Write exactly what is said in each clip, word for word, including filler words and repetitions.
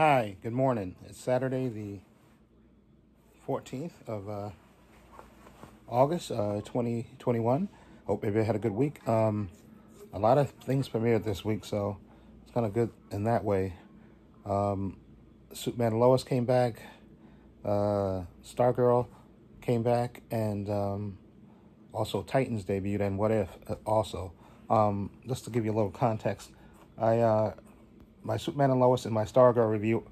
Hi, good morning. It's Saturday the fourteenth of uh, August, uh, twenty twenty-one. Hope everybody had a good week. Um, a lot of things premiered this week, so it's kind of good in that way. Um, Superman and Lois came back. Uh, Stargirl came back. And um, also Titans debuted and What If also. Um, just to give you a little context, I... Uh, My Superman and Lois and my Stargirl review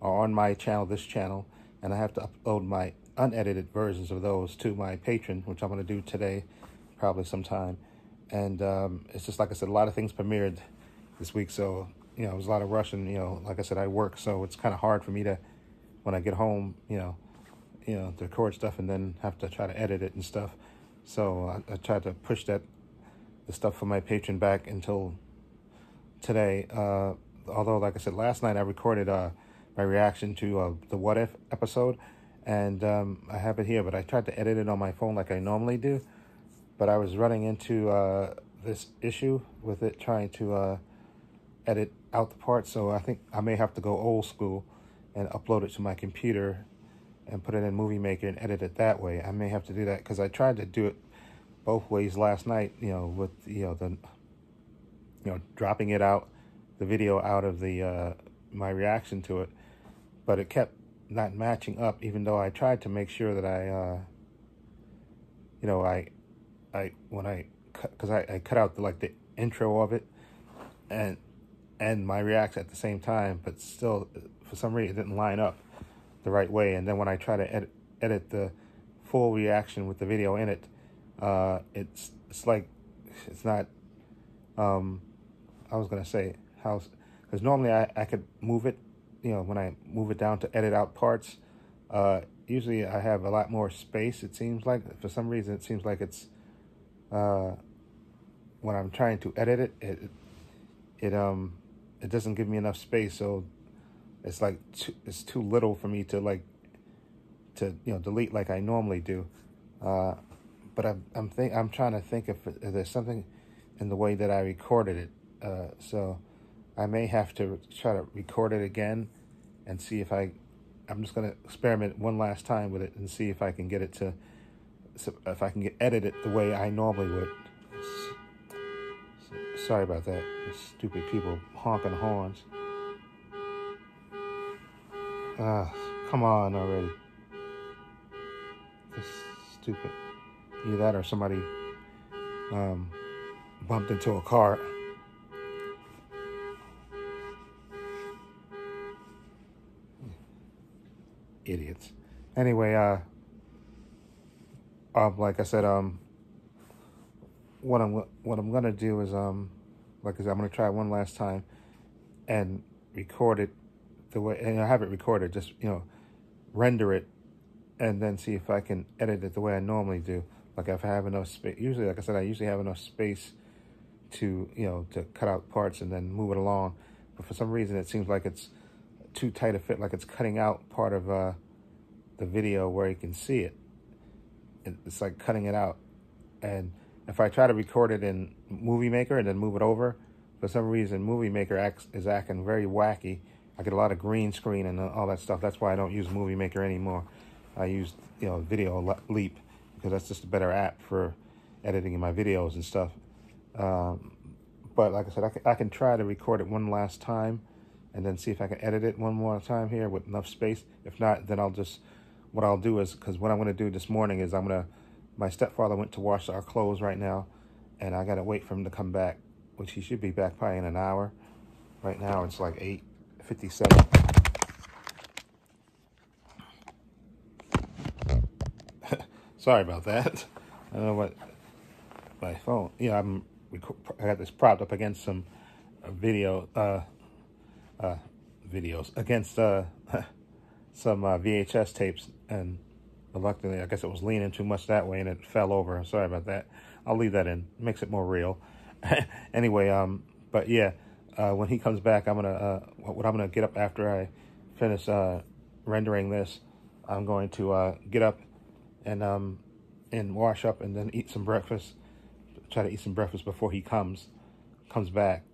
are on my channel, this channel, and I have to upload my unedited versions of those to my Patreon, which I'm going to do today, probably sometime. And um, it's just, like I said, a lot of things premiered this week, so, you know, it was a lot of rush, and, you know, like I said, I work, so it's kind of hard for me to, when I get home, you know, you know, to record stuff and then have to try to edit it and stuff. So I, I tried to push that, the stuff for my Patreon back until today, uh, although, like I said, last night I recorded uh, my reaction to uh, the What If episode, and um, I have it here, but I tried to edit it on my phone like I normally do, but I was running into uh, this issue with it trying to uh, edit out the parts, so I think I may have to go old school and upload it to my computer and put it in Movie Maker and edit it that way. I may have to do that, because I tried to do it both ways last night, you know, with, you know, the, you know, dropping it out, the video out of the uh, my reaction to it, but it kept not matching up, even though I tried to make sure that I, uh, you know, I, I when I, because I, I cut out the, like the intro of it, and and my reaction at the same time, but still for some reason it didn't line up the right way. And then when I try to edit edit the full reaction with the video in it, uh, it's it's like it's not. Um, I was gonna say. Because normally I, I could move it, you know, when I move it down to edit out parts, uh, usually I have a lot more space, it seems like. For some reason, it seems like it's, uh, when I'm trying to edit it, it it um it doesn't give me enough space, so it's like, too, it's too little for me to, like, to, you know, delete like I normally do. Uh, but I'm, I'm, think, I'm trying to think if, if there's something in the way that I recorded it, uh, so... I may have to try to record it again and see if I, I'm just going to experiment one last time with it and see if I can get it to, if I can get edited the way I normally would. Sorry about that. It's stupid people honking horns. Ah, uh, come on already. This stupid. Either that or somebody um, bumped into a car. Idiots. Anyway, uh, uh, like I said, um, what I'm what I'm gonna do is, um, like I said, I'm gonna try one last time and record it the way, and I have it recorded. Just, you know, render it and then see if I can edit it the way I normally do. Like if I have enough space. Usually, like I said, I usually have enough space to, you know, to cut out parts and then move it along. But for some reason, it seems like it's too tight a fit, like it's cutting out part of uh, the video where you can see it. It's like cutting it out. And if I try to record it in Movie Maker and then move it over, for some reason Movie Maker acts, is acting very wacky. I get a lot of green screen and all that stuff. That's why I don't use Movie Maker anymore. I use, you know, Video Leap, because that's just a better app for editing my videos and stuff. Um, but like I said, I can, I can try to record it one last time and then see if I can edit it one more time here with enough space. If not, then I'll just, what I'll do is, because what I'm going to do this morning is I'm going to, my stepfather went to wash our clothes right now, and I got to wait for him to come back, which he should be back probably in an hour. Right now it's like eight fifty-seven. Sorry about that. I don't know what, my phone, yeah, I'm, I got this propped up against some video, uh, Uh, videos against uh, some uh, V H S tapes, and reluctantly, I guess it was leaning too much that way and it fell over. Sorry about that. I'll leave that in. It makes it more real. Anyway, um, but yeah, uh, when he comes back, I'm gonna uh, what I'm gonna get up after I finish uh, rendering this. I'm going to uh, get up and um, and wash up and then eat some breakfast. Try to eat some breakfast before he comes comes back,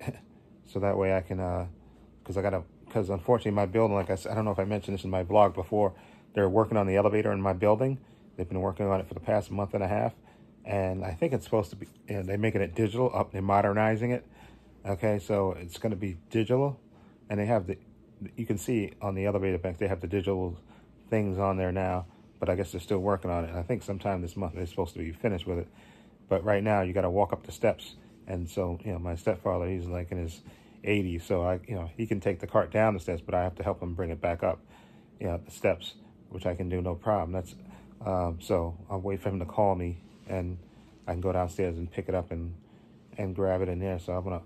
so that way I can. Uh, Because I got to because unfortunately my building, like I said, I don't know if I mentioned this in my blog before, they're working on the elevator in my building. They've been working on it for the past month and a half. And I think it's supposed to be, you know, they're making it digital up, they're modernizing it. Okay, so it's going to be digital. And they have the, you can see on the elevator back, they have the digital things on there now. But I guess they're still working on it. And I think sometime this month they're supposed to be finished with it. But right now you got to walk up the steps. And so, you know, my stepfather, he's like in his eighties. So, I, you know, he can take the cart down the steps, but I have to help him bring it back up, you know, the steps, which I can do no problem. That's, um, so I'll wait for him to call me and I can go downstairs and pick it up and, and grab it in there. So I'm going to,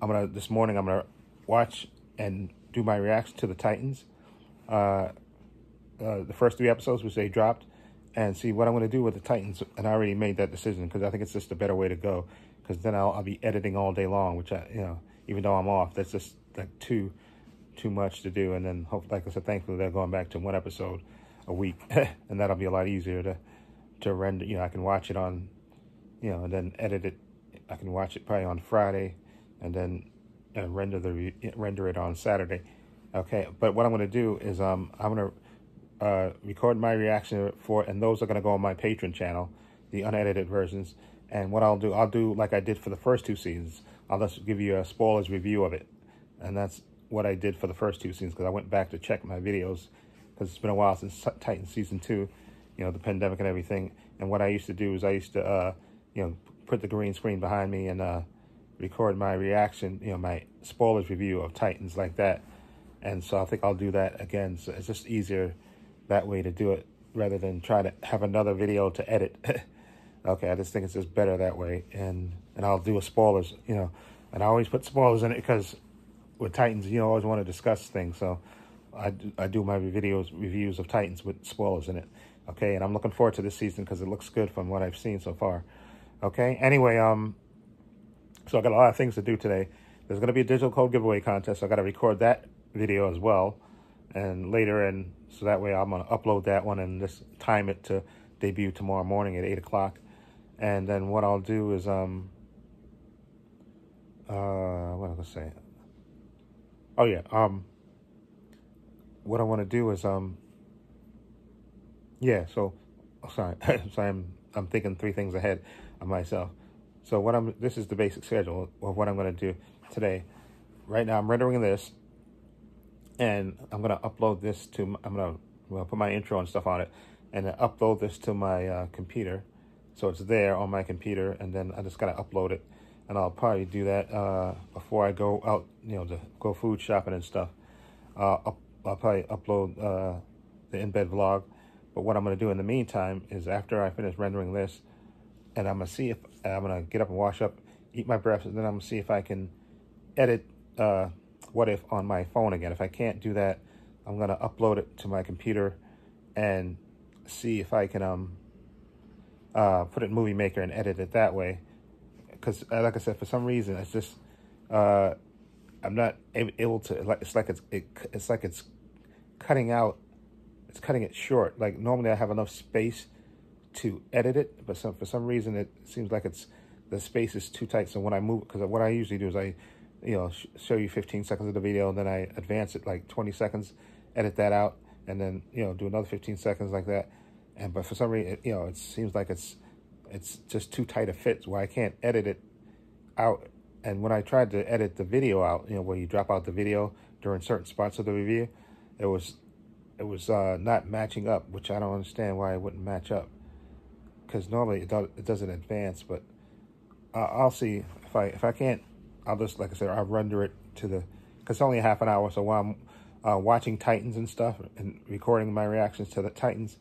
I'm going to, this morning I'm going to watch and do my reaction to the Titans. Uh, uh, the first three episodes, which they dropped, and see what I'm going to do with the Titans. And I already made that decision because I think it's just a better way to go. Because then I'll, I'll be editing all day long, which I, you know, even though I'm off, that's just like too, too much to do. And then, hope, like I said, thankfully they're going back to one episode a week, and that'll be a lot easier to, to render. You know, I can watch it on, you know, and then edit it. I can watch it probably on Friday, and then uh, render the render it on Saturday. Okay, but what I'm gonna do is um I'm gonna uh, record my reaction for, and those are gonna go on my Patreon channel, the unedited versions. And what I'll do, I'll do like I did for the first two seasons. I'll just give you a spoilers review of it. And that's what I did for the first two seasons because I went back to check my videos because it's been a while since Titans Season two, you know, the pandemic and everything. And what I used to do is I used to, uh, you know, put the green screen behind me and uh, record my reaction, you know, my spoilers review of Titans like that. And so I think I'll do that again. So it's just easier that way to do it rather than try to have another video to edit. Okay, I just think it's just better that way, and and I'll do a spoilers, you know, and I always put spoilers in it because with Titans, you know, I always want to discuss things, so I do, I do my videos, reviews of Titans with spoilers in it, okay, and I'm looking forward to this season because it looks good from what I've seen so far, okay, anyway, um, so I got a lot of things to do today. There's going to be a digital code giveaway contest, so I got to record that video as well, and later, and so that way I'm going to upload that one and just time it to debut tomorrow morning at eight o'clock. And then what I'll do is, um, uh, what am I going to say? Oh, yeah. Um, what I want to do is, um, yeah, so, oh, sorry, sorry, I'm, I'm thinking three things ahead of myself. So what I'm, this is the basic schedule of what I'm going to do today. Right now I'm rendering this and I'm going to upload this to, I'm going to well, put my intro and stuff on it and then upload this to my uh, computer. So it's there on my computer, and then I just gotta upload it, and I'll probably do that uh, before I go out, you know, to go food shopping and stuff. Uh, I'll, I'll probably upload uh, the in bed vlog, but what I'm gonna do in the meantime is after I finish rendering this, and I'm gonna see if I'm gonna get up and wash up, eat my breakfast, and then I'm gonna see if I can edit uh, What If on my phone again. If I can't do that, I'm gonna upload it to my computer, and see if I can um. Uh, put it in Movie Maker and edit it that way. Because, uh, like I said, for some reason, it's just, uh, I'm not able to, it's like it's, it, it's like it's cutting out, it's cutting it short. Like, normally I have enough space to edit it, but some, for some reason, it seems like it's, the space is too tight. So when I move, because what I usually do is I, you know, sh show you fifteen seconds of the video, and then I advance it like twenty seconds, edit that out, and then, you know, do another fifteen seconds like that. And but for some reason, you know, it seems like it's it's just too tight a fit where I can't edit it out. And when I tried to edit the video out, you know, where you drop out the video during certain spots of the review, it was it was uh, not matching up, which I don't understand why it wouldn't match up. Because normally it, don't, it doesn't advance, but I'll see if I if I can't, I'll just, like I said, I'll render it to the, because it's only a half an hour. So while I'm uh, watching Titans and stuff and recording my reactions to the Titans,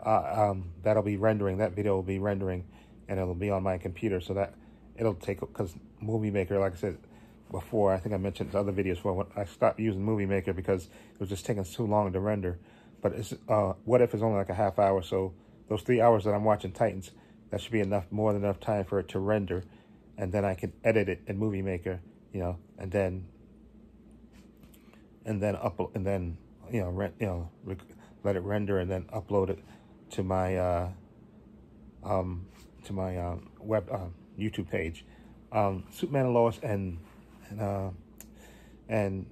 Uh, um, that'll be rendering, that video will be rendering, and it'll be on my computer, so that it'll take, because Movie Maker, like I said before, I think I mentioned other videos before, when I stopped using Movie Maker because it was just taking too long to render, but it's, uh, What If it's only like a half hour, so those three hours that I'm watching Titans, that should be enough, more than enough time for it to render, and then I can edit it in Movie Maker, you know, and then, and then upload, and then, you know, rent, you know, let it render and then upload it to my uh, um, to my um, web uh, YouTube page, um, Superman and Lois and and, uh, and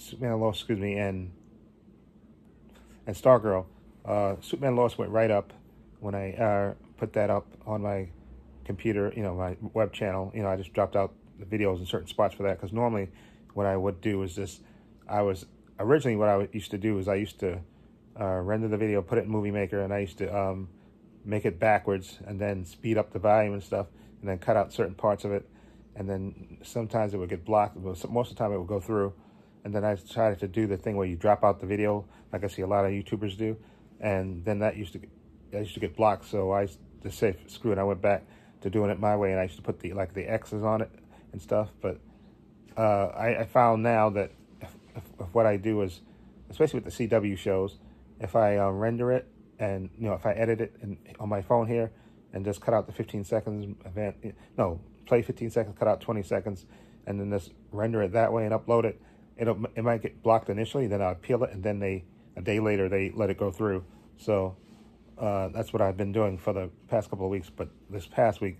Superman and Lois, excuse me, and and Stargirl. Uh, Superman and Lois went right up when I uh, put that up on my computer, you know, my web channel. You know, I just dropped out the videos in certain spots for that, because normally what I would do is this. I was originally what I used to do is I used to uh, render the video, put it in Movie Maker, and I used to um, make it backwards and then speed up the volume and stuff, and then cut out certain parts of it. And then sometimes it would get blocked, but most of the time it would go through. And then I decided to do the thing where you drop out the video, like I see a lot of YouTubers do. And then that used to, I used to get blocked. So I just say, screw it. I went back to doing it my way, and I used to put the like the X's on it and stuff. But uh, I, I found now that if, if, if what I do is, especially with the C W shows, if I uh, render it and you know if I edit it in, on my phone here and just cut out the fifteen seconds event, no. Play fifteen seconds, cut out twenty seconds, and then just render it that way and upload it. It'll, it might get blocked initially, then I'll appeal it, and then they a day later, they let it go through. So uh, that's what I've been doing for the past couple of weeks. But this past week,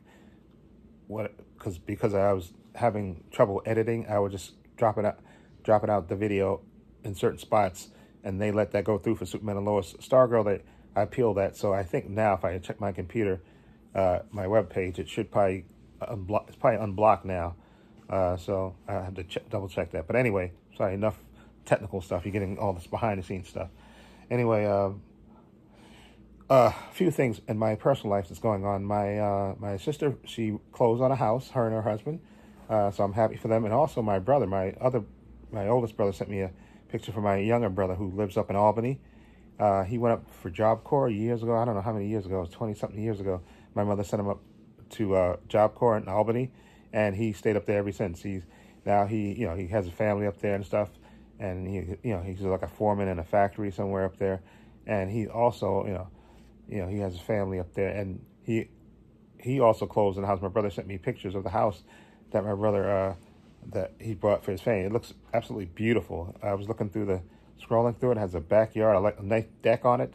what because because I was having trouble editing, I would just drop it out, drop it out the video in certain spots, and they let that go through for Superman and Lois. Stargirl, they, I appealed that. So I think now if I check my computer, uh, my webpage, it should probably... Unblock, it's probably unblocked now, uh, so I have to ch double check that. But anyway, sorry, enough technical stuff. You're getting all this behind the scenes stuff. Anyway, a uh, uh, few things in my personal life that's going on. My uh, my sister, she closed on a house, her and her husband, uh, so I'm happy for them. And also my brother, my other, my oldest brother sent me a picture for my younger brother who lives up in Albany. Uh, he went up for Job Corps years ago. I don't know how many years ago. It was twenty something years ago. My mother sent him up to uh, Job Corps in Albany, and he stayed up there ever since. He's now he, you know, he has a family up there and stuff, and he, you know, he's like a foreman in a factory somewhere up there, and he also, you know, you know, he has a family up there, and he, he also closed on the house. My brother sent me pictures of the house that my brother, uh, that he bought for his family. It looks absolutely beautiful. I was looking through the, scrolling through it. It has a backyard, a, like, a nice deck on it,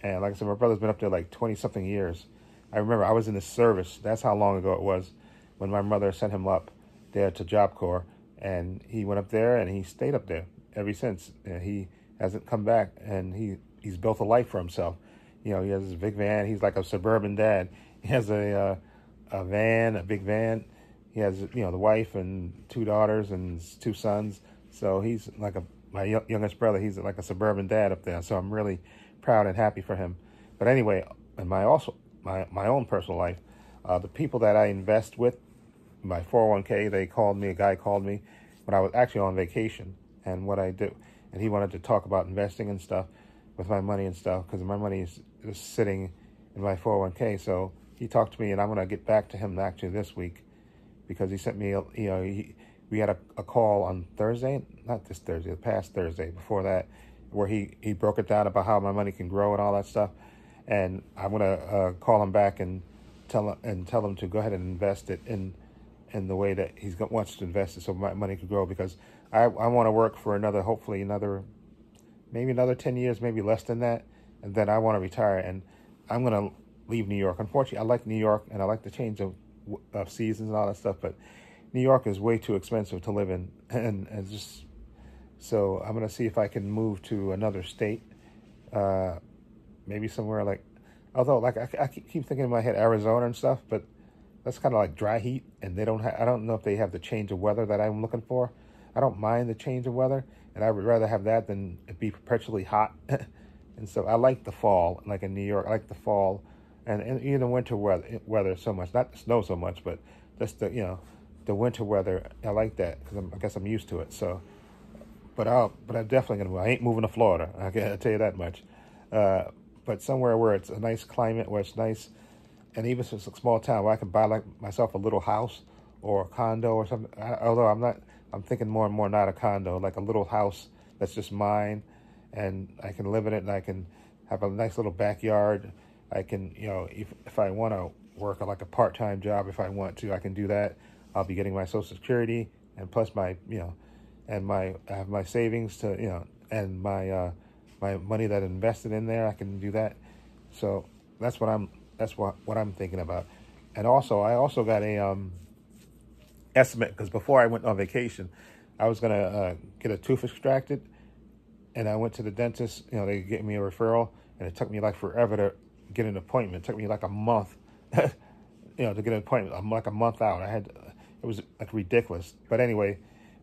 and like I said, my brother's been up there like twenty something years. I remember I was in the service. That's how long ago it was when my mother sent him up there to Job Corps, and he went up there and he stayed up there ever since. And he hasn't come back, and he, he's built a life for himself. You know, he has his big van. He's like a suburban dad. He has a, uh, a van, a big van. He has, you know, the wife and two daughters and two sons. So he's like a, my youngest brother, he's like a suburban dad up there. So I'm really proud and happy for him. But anyway, and my also... My, my own personal life, uh, the people that I invest with, my four oh one K, they called me, a guy called me when I was actually on vacation, and what I do, and he wanted to talk about investing and stuff with my money and stuff, because my money is, is sitting in my four oh one K, so he talked to me, and I'm going to get back to him actually this week, because he sent me, a, you know, he, we had a, a call on Thursday, not this Thursday, the past Thursday, before that, where he, he broke it down about how my money can grow and all that stuff. And I'm gonna uh, call him back and tell and tell him to go ahead and invest it in in the way that he wants to invest it, so my money could grow. Because I I want to work for another, hopefully another, maybe another ten years, maybe less than that, and then I want to retire. And I'm gonna leave New York. Unfortunately, I like New York and I like the change of of seasons and all that stuff. But New York is way too expensive to live in, and, and just so I'm gonna see if I can move to another state. Uh, Maybe somewhere like, although like I, I keep thinking in my head Arizona and stuff, but that's kind of like dry heat, and they don't have, I don't know if they have the change of weather that I'm looking for. I don't mind the change of weather, and I would rather have that than it be perpetually hot. And so I like the fall, like in New York, I like the fall, and, and even winter weather weather so much, not the snow so much, but just the, you know, the winter weather. I like that because I guess I'm used to it. So, but I'll, but I'm definitely gonna move. I ain't moving to Florida. I can tell you that much. Uh, But somewhere where it's a nice climate, where it's nice, and even since it's a small town, where I can buy like myself a little house or a condo or something. I, although I'm not, I'm thinking more and more not a condo, like a little house that's just mine, and I can live in it, and I can have a nice little backyard. I can, you know, if if I want to work like a part-time job, if I want to, I can do that. I'll be getting my Social Security and plus my, you know, and my I have my savings to, you know, and my. Uh, My money that I invested in there, I can do that. So that's what I'm. That's what what I'm thinking about. And also, I also got a um, estimate because before I went on vacation, I was going to uh, get a tooth extracted, and I went to the dentist. You know, they gave me a referral, and it took me like forever to get an appointment. It took me like a month, you know, to get an appointment. I'm like a month out. I had, it was like ridiculous. But anyway,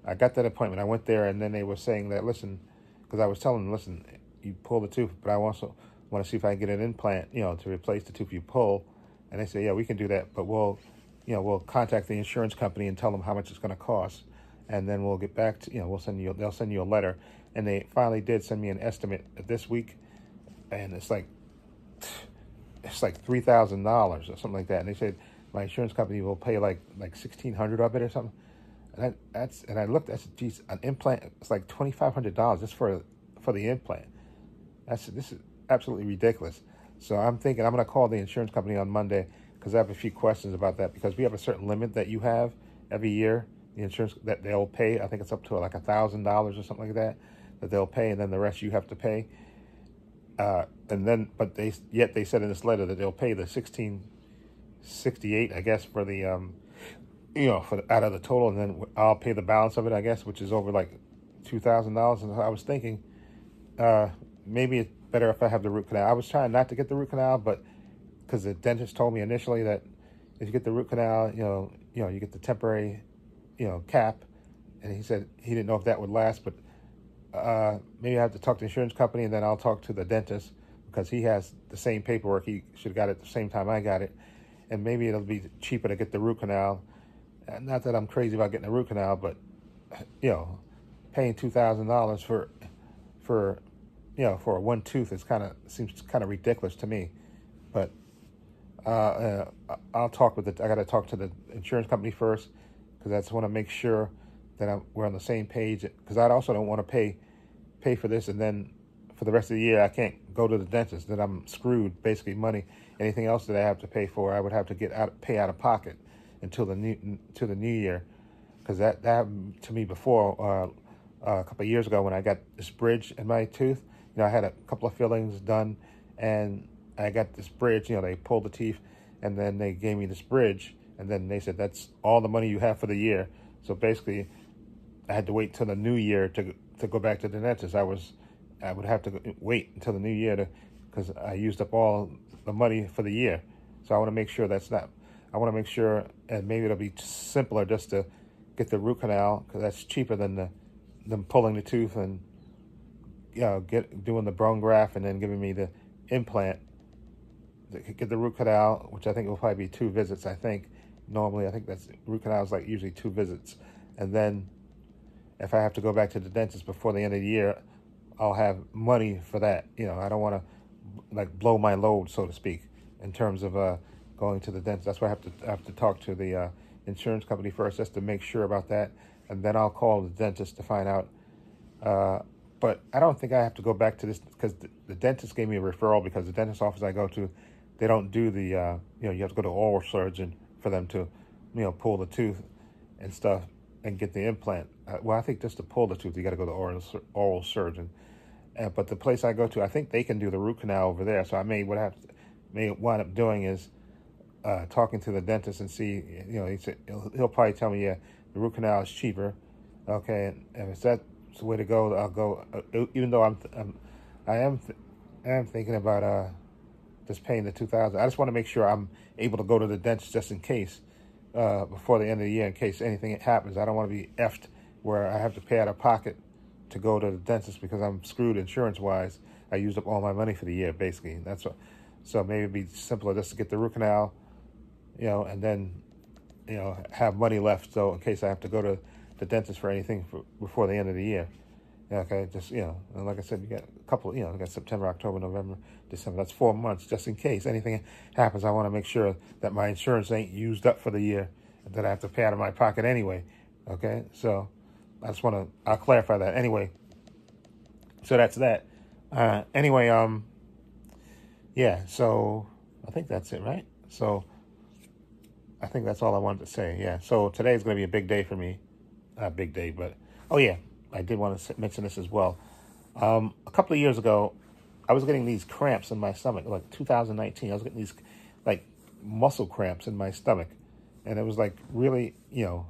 I got that appointment. I went there, and then they were saying that, listen, because I was telling them, listen, you pull the tooth, but I also want to see if I can get an implant, you know, to replace the tooth you pull. And they say, yeah, we can do that, but we'll, you know, we'll contact the insurance company and tell them how much it's going to cost. And then we'll get back to, you know, we'll send you, they'll send you a letter. And they finally did send me an estimate this week. And it's like, it's like three thousand dollars or something like that. And they said, my insurance company will pay like, like sixteen hundred dollars of it or something. And I, that's, and I looked, I said, geez, an implant, it's like twenty-five hundred dollars just for, for the implant. I said, this is absolutely ridiculous. So I'm thinking I'm going to call the insurance company on Monday because I have a few questions about that, because we have a certain limit that you have every year, the insurance that they'll pay. I think it's up to like a thousand dollars or something like that, that they'll pay, and then the rest you have to pay. Uh, and then, but they, yet they said in this letter that they'll pay the sixteen sixty-eight, I guess, for the, um, you know, for the, out of the total, and then I'll pay the balance of it, I guess, which is over like two thousand dollars. And I was thinking, uh, maybe it's better if I have the root canal. I was trying not to get the root canal, but because the dentist told me initially that if you get the root canal, you know, you know, you get the temporary, you know, cap, and he said he didn't know if that would last, but uh, maybe I have to talk to the insurance company, and then I'll talk to the dentist, because he has the same paperwork. He should have got it at the same time I got it, and maybe it'll be cheaper to get the root canal. Not that I'm crazy about getting a root canal, but, you know, paying two thousand dollars for, for, you know, for one tooth is kind of, seems kind of ridiculous to me. But uh, uh, I'll talk with the, I got to talk to the insurance company first, because I just want to make sure that I'm, we're on the same page, because I also don't want to pay pay for this, and then for the rest of the year I can't go to the dentist, that I'm screwed, basically money. Anything else that I have to pay for, I would have to get out, pay out of pocket until the new, to the new year, because that, that happened to me before uh, uh, a couple of years ago when I got this bridge in my tooth. You know, I had a couple of fillings done, and I got this bridge. You know, they pulled the teeth, and then they gave me this bridge, and then they said, that's all the money you have for the year. So basically, I had to wait till the new year to to go back to the dentist. I was, I would have to wait until the new year to, because I used up all the money for the year. So I want to make sure that's not. I want to make sure, and maybe it'll be simpler just to get the root canal, because that's cheaper than the than pulling the tooth and, you know, get doing the bone graft and then giving me the implant. Get the root canal, which I think will probably be two visits. I think normally I think that's root canal is like usually two visits, and then if I have to go back to the dentist before the end of the year, I'll have money for that. You know, I don't want to like blow my load, so to speak, in terms of uh, going to the dentist. That's why I have to I have to talk to the uh, insurance company first, just to make sure about that, and then I'll call the dentist to find out. Uh, but I don't think I have to go back to this, because the, the dentist gave me a referral, because the dentist office I go to, they don't do the, uh, you know, you have to go to an oral surgeon for them to, you know, pull the tooth and stuff and get the implant. Uh, well, I think just to pull the tooth, you got to go to oral oral surgeon. Uh, but the place I go to, I think they can do the root canal over there. So I may what I have to, may wind up doing is uh, talking to the dentist and see, you know, he said, he'll, he'll probably tell me, yeah, the root canal is cheaper. Okay, and, and if that's the way to go, I'll go. Uh, even though I'm, th I'm I am, th I am thinking about uh. just paying the two thousand dollars. I just want to make sure I'm able to go to the dentist just in case, uh, before the end of the year, in case anything happens. I don't want to be effed where I have to pay out of pocket to go to the dentist, because I'm screwed insurance-wise. I used up all my money for the year, basically. That's what, so maybe it'd be simpler just to get the root canal, you know, and then, you know, have money left, so in case I have to go to the dentist for anything for, before the end of the year. Okay, just, you know, and like I said, you got a couple, you know, you got September, October, November, December. That's four months, just in case anything happens. I want to make sure that my insurance ain't used up for the year, that I have to pay out of my pocket anyway. Okay, so I just want to, I'll clarify that anyway. So that's that. Uh, anyway, um, yeah, so I think that's it, right? So I think that's all I wanted to say. Yeah, so today's going to be a big day for me. Not a big day, but, oh yeah. I did want to mention this as well. Um, a couple of years ago, I was getting these cramps in my stomach. Like two thousand nineteen, I was getting these like muscle cramps in my stomach, and it was like really, you know,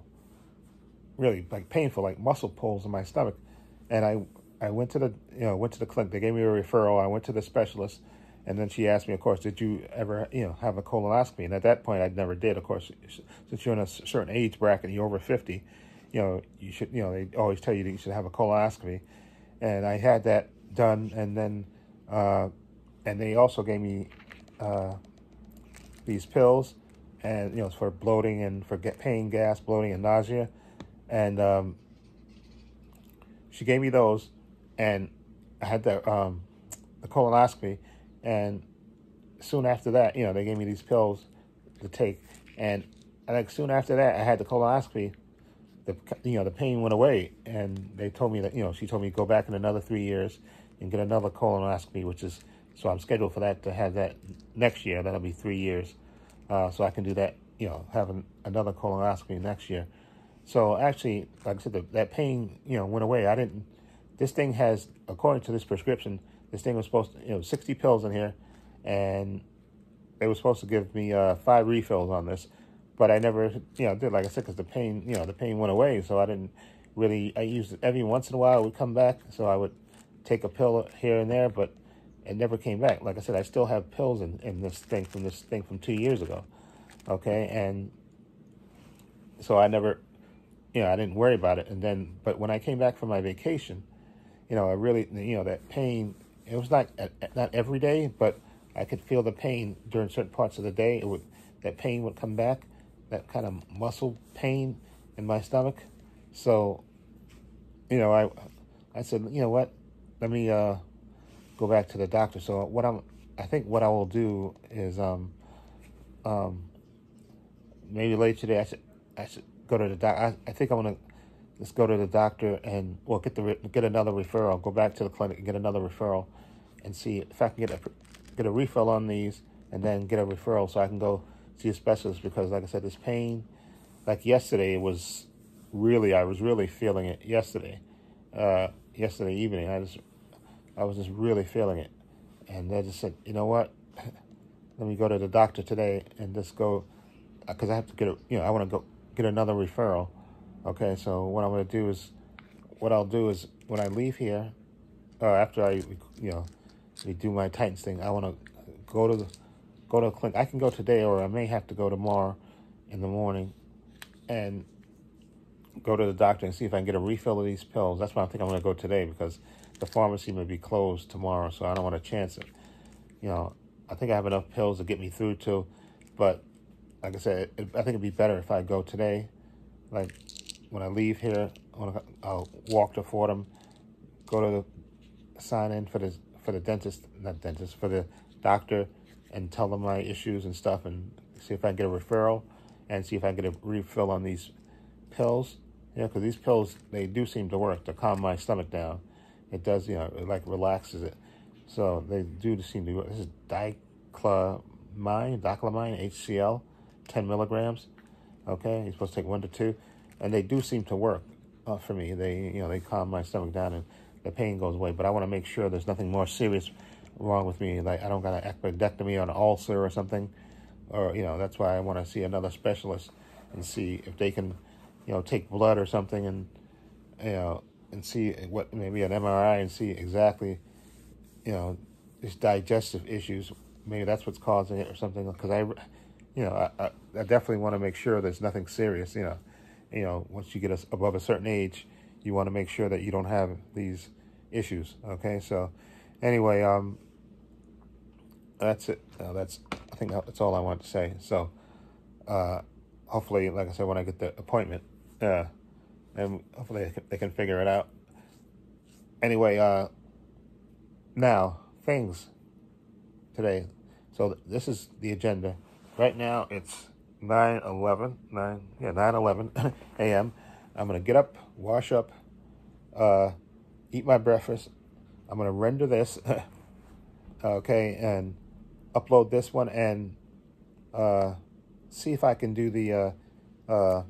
really like painful, like muscle pulls in my stomach. And I I went to the you know went to the clinic. They gave me a referral. I went to the specialist, and then she asked me, of course, did you ever you know have a colonoscopy? And at that point, I never did. Of course, since you're in a certain age bracket, you're over fifty, you know you should you know they always tell you that you should have a colonoscopy, and I had that done, and then uh, and they also gave me uh, these pills, and you know for bloating and for pain, gas, bloating, and nausea, and um, she gave me those. And I had the, um, the colonoscopy, and soon after that, you know, they gave me these pills to take, and like soon after that, I had the colonoscopy. The you know the pain went away, and they told me that you know she told me to go back in another three years and get another colonoscopy, which is so I'm scheduled for that to have that next year. That'll be three years, uh, so I can do that. You know, have an, another colonoscopy next year. So actually, like I said, the, that pain you know went away. I didn't. This thing has, according to this prescription, this thing was supposed to, you know, sixty pills in here, and they were supposed to give me uh, five refills on this, but I never, you know, did, like I said, because the pain, you know, the pain went away, so I didn't really, I used it every once in a while, it would come back, so I would take a pill here and there, but it never came back. Like I said, I still have pills in, in this thing from this thing from two years ago, okay, and so I never, you know, I didn't worry about it, and then, but when I came back from my vacation, you know, I really, you know, that pain, it was not not every day, but I could feel the pain during certain parts of the day. It would, that pain would come back, that kind of muscle pain in my stomach. So, you know, I I said, you know what, let me uh, go back to the doctor. So what I'm, I think what I will do is um, um, maybe later today I should, I should go to the doctor. I, I think I'm going to. Let's go to the doctor and well get the get another referral. Go back to the clinic and get another referral, and see if I can get a get a refill on these, and then get a referral so I can go see a specialist because, like I said, this pain, like yesterday, it was really I was really feeling it yesterday, uh, yesterday evening. I just I was just really feeling it, and I just said, you know what, let me go to the doctor today and just go because I have to get a you know I want to go get another referral. Okay, so what I'm going to do is, what I'll do is, when I leave here, uh, after I, you know, we do my Titans thing, I want to go to the, go to a clinic. I can go today, or I may have to go tomorrow in the morning and go to the doctor and see if I can get a refill of these pills. That's why I think I'm going to go today, because the pharmacy may be closed tomorrow, so I don't want to chance it. You know, I think I have enough pills to get me through to, but like I said, it, I think it'd be better if I go today, like, when I leave here, I'll walk to Fordham, go to the sign in for the for the dentist, not dentist, for the doctor, and tell them my issues and stuff, and see if I can get a referral, and see if I can get a refill on these pills. Yeah, because these pills, they do seem to work to calm my stomach down. It does, you know, it like relaxes it. So they do seem to work. This is dicyclomine, dicyclomine, H C L, ten milligrams. Okay, you're supposed to take one to two. And they do seem to work uh, for me. They, you know, they calm my stomach down and the pain goes away. But I want to make sure there's nothing more serious wrong with me. Like I don't got an appendectomy or an ulcer or something, or you know, that's why I want to see another specialist and see if they can, you know, take blood or something and, you know, and see what maybe an M R I and see exactly, you know, these digestive issues. Maybe that's what's causing it or something. Because I, you know, I, I definitely want to make sure there's nothing serious. You know. You know, once you get above a certain age, you want to make sure that you don't have these issues. Okay, so anyway, um, that's it. Uh, that's I think that's all I wanted to say. So, uh, hopefully, like I said, when I get the appointment, uh, and hopefully they can, they can figure it out. Anyway, uh, now things today. So th this is the agenda. Right now, it's nine eleven, nine, yeah, nine eleven a m I'm going to get up, wash up, uh, eat my breakfast. I'm going to render this, okay, and upload this one and uh, see if I can do the uh, uh,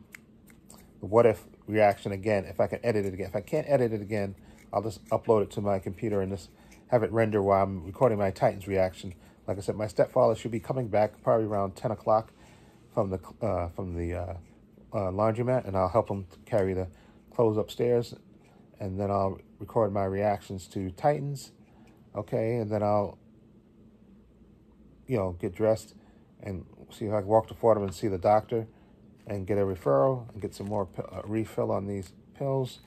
What If reaction again, if I can edit it again. If I can't edit it again, I'll just upload it to my computer and just have it render while I'm recording my Titans reaction. Like I said, my stepfather should be coming back probably around ten o'clock. From the uh, from the uh, uh, laundromat, and I'll help them carry the clothes upstairs, and then I'll record my reactions to Titans, okay, and then I'll, you know, get dressed and see if I can walk to Fordham and see the doctor and get a referral and get some more uh, refill on these pills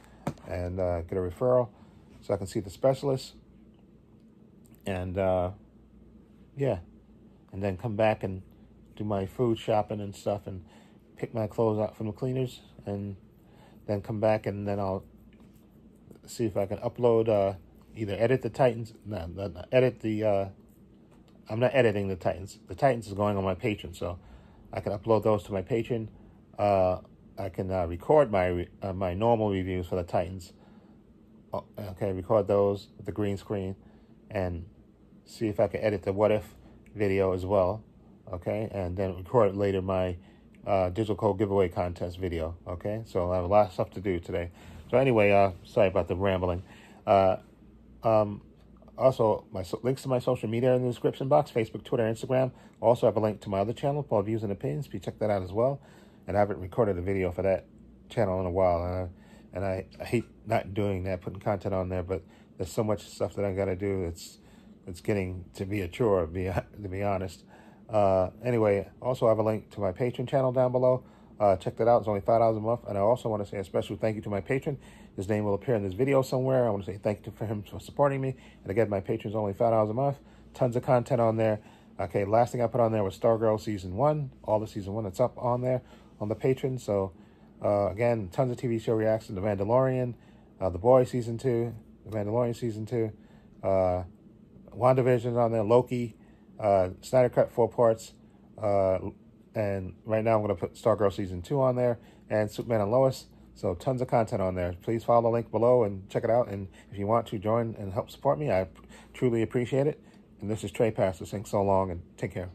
and uh, get a referral so I can see the specialist, and uh, yeah, and then come back and do my food shopping and stuff and pick my clothes out from the cleaners, and then come back, and then I'll see if I can upload, uh, either edit the Titans, no, no, no edit the, uh, I'm not editing the Titans. The Titans is going on my Patreon, so I can upload those to my Patreon. Uh, I can uh, record my re uh, my normal reviews for the Titans. Okay, record those with the green screen and see if I can edit the What If video as well, okay? And then record later my uh, digital code giveaway contest video, okay? So I have a lot of stuff to do today. So anyway, uh, sorry about the rambling. Uh, um, also, my so links to my social media are in the description box, Facebook, Twitter, Instagram. Also, I have a link to my other channel, Paul's Views and Opinions. Please check that out as well. And I haven't recorded a video for that channel in a while, and I, and I, I hate not doing that, putting content on there, but there's so much stuff that I got to do. It's it's getting to be a chore, to be, to be honest. Uh, anyway, also I have a link to my Patreon channel down below. Uh, check that out. It's only five dollars a month. And I also want to say a special thank you to my patron. His name will appear in this video somewhere. I want to say thank you for him for supporting me. And again, my patron's only five dollars a month. Tons of content on there. Okay, last thing I put on there was Stargirl Season one. All the Season one that's up on there on the Patreon. So, uh, again, tons of T V show reactions. The Mandalorian, uh, The Boys Season two, The Mandalorian Season two, uh, WandaVision on there, Loki, uh, Snyder Cut, four parts, uh, and right now I'm going to put Stargirl Season two on there, and Superman and Lois. So tons of content on there. Please follow the link below and check it out. And if you want to, join and help support me. I truly appreciate it. And this is Trepacer. Thanks so long, and take care.